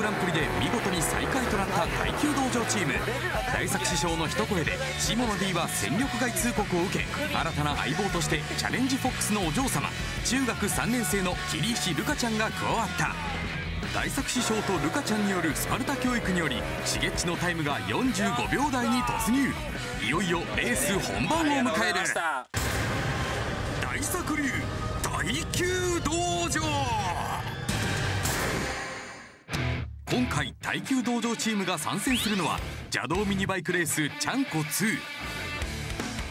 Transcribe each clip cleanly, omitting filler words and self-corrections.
グランプリで見事に最下位となった階級道場チーム。大作師匠の一声で下野 D は戦力外通告を受け、新たな相棒としてチャレンジフォックスのお嬢様、中学3年生の桐石瑠香ちゃんが加わった。大作師匠と瑠香ちゃんによるスパルタ教育により、しげっちのタイムが45秒台に突入。いよいよレース本番を迎える。大作流階級道場。今回階級道場チームが参戦するのは邪道ミニバイクレースちゃんこ2。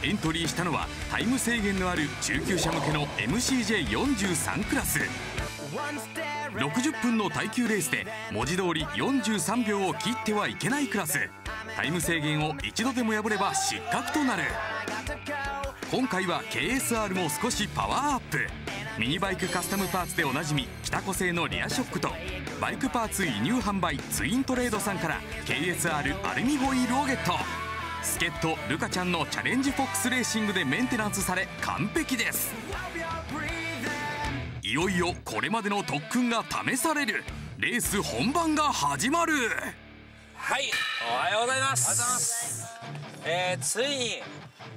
エントリーしたのはタイム制限のある中級者向けの MCJ43 クラス。60分の耐久レースで文字通り43秒を切ってはいけないクラス。タイム制限を一度でも破れば失格となる。今回は KSR も少しパワーアップ。ミニバイクカスタムパーツでおなじみ北古製のリアショックと、バイクパーツ輸入販売ツイントレードさんから KSR アルミホイールをゲット。助っ人瑠香ちゃんのチャレンジフォックスレーシングでメンテナンスされ完璧です。いよいよこれまでの特訓が試される。レース本番が始まる。はい、おはようございます。ついに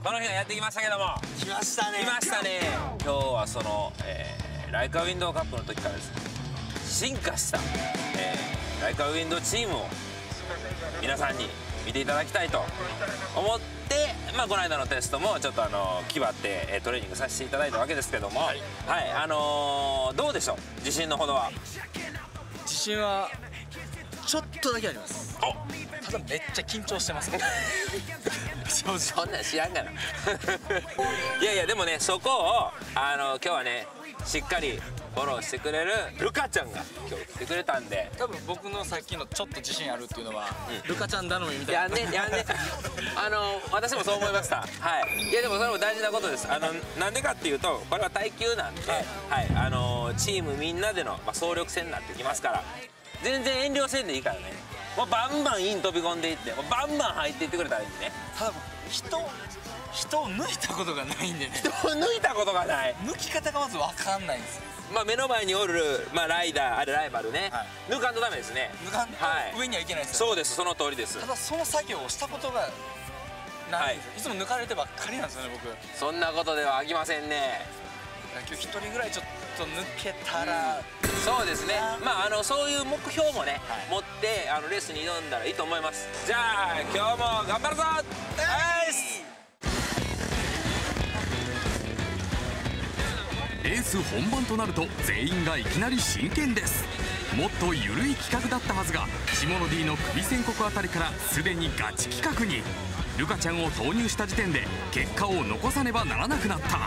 この日がやってきましたけども。来ましたね。来ましたね。今日はその、ライカウィンドウカップの時からですね、進化した、ライカウィンドウチームを皆さんに見ていただきたいと思って、まあ、この間のテストもちょっと気張ってトレーニングさせていただいたわけですけども、はい、はい、どうでしょう、自信のほどは。自信はちょっとだけあります。ただめっちゃ緊張してますそんなん知らんがな。いやいや、でもね、そこを今日はねしっかりフォローしてくれる瑠香ちゃんが今日来てくれたんで、多分僕のさっきのちょっと自信あるっていうのは、うん、瑠香ちゃん頼みみたいな。やんねやんね私もそう思いました。はい、いやでもそれも大事なことです。なんでかっていうと、これは耐久なんで、はい、チームみんなでの、まあ、総力戦になってきますから、全然遠慮せんでいいからね、もうバンバンイン飛び込んでいって、もうバンバン入っていってくれたらいいね。多分人を抜いたことがないんでね。人を抜いたことがない。抜き方がまず分かんないんですよ。まあ目の前におる、まあ、ライダーあれライバルね、はい、抜かんとダメですね。抜かんと、はい、上にはいけないですよね。そうです、その通りです。ただその作業をしたことがない、はい、いつも抜かれてばっかりなんですよね僕。そんなことではあきませんね。今日1人ぐらいちょっと抜けたら、そうですね、まあそういう目標もね、はい、持ってレースに挑んだらいいと思います。じゃあ今日も頑張るぞ。レース本番となると全員がいきなり真剣です。もっと緩い企画だったはずが、下野 D の首宣告あたりからすでにガチ企画に。瑠香ちゃんを投入した時点で結果を残さねばならなくなった。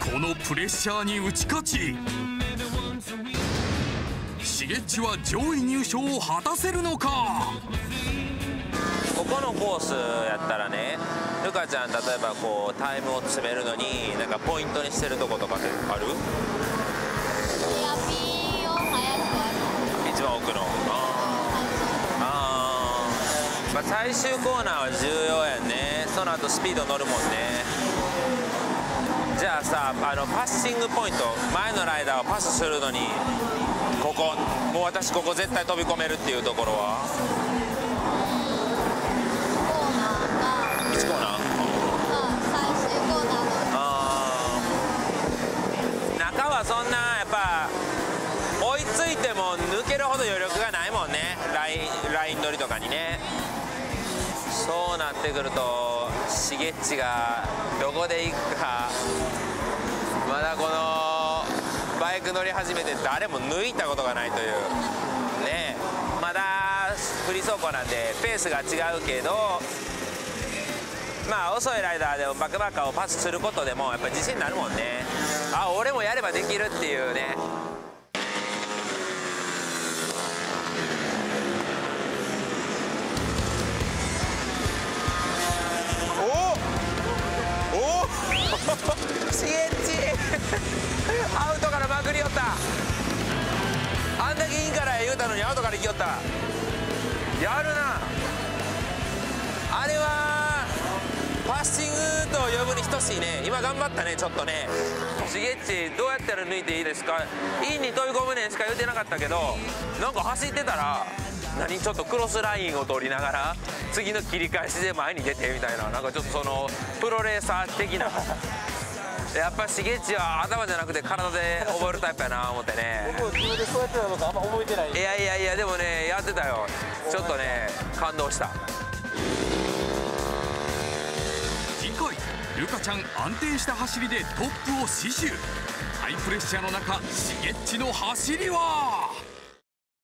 このプレッシャーに打ち勝ち、しげっちは上位入賞を果たせるのか。ここのコースやったらね、瑠香ちゃん例えばこうタイムを詰めるのになんかポイントにしてるとことかってある？一番奥の。まあ、最終コーナーは重要やんね。その後スピード乗るもんね。じゃあさ、パッシングポイント、前のライダーをパスするのに、ここもう私ここ絶対飛び込めるっていうところは1コーナー、最終コーナーの中はそんなやっぱ追いついても抜けるほど余力がないもんね、ライン乗りとかにね。そうなってくるとしげっちがどこで行くか。まだこのバイク乗り始めて誰も抜いたことがないというね。まだフリー走行なんでペースが違うけど、まあ遅いライダーでもバックバッカーをパスすることでもやっぱり自信になるもんね。あ、俺もやればできるっていうね。しげっちアウトからまくりよった。あんだけインから言うたのにアウトから行きよった。やるなあれは。ファスティングと呼ぶに等しいね。今頑張ったね、ちょっとね。しげっちどうやったら抜いていいですか、インに飛び込むねんしか言ってなかったけど、なんか走ってたら何ちょっとクロスラインを通りながら次の切り返しで前に出てみたいな、なんかちょっとそのプロレーサー的な。やっぱしげっちは頭じゃなくて体で覚えるタイプやな思ってね。僕も自分でそうやってたのかあんま覚えてない。いやいやいや、でもねやってたよ。ちょっとね感動した。次回ルカちゃん安定した走りでトップを死守。ハイプレッシャーの中しげっちの走りは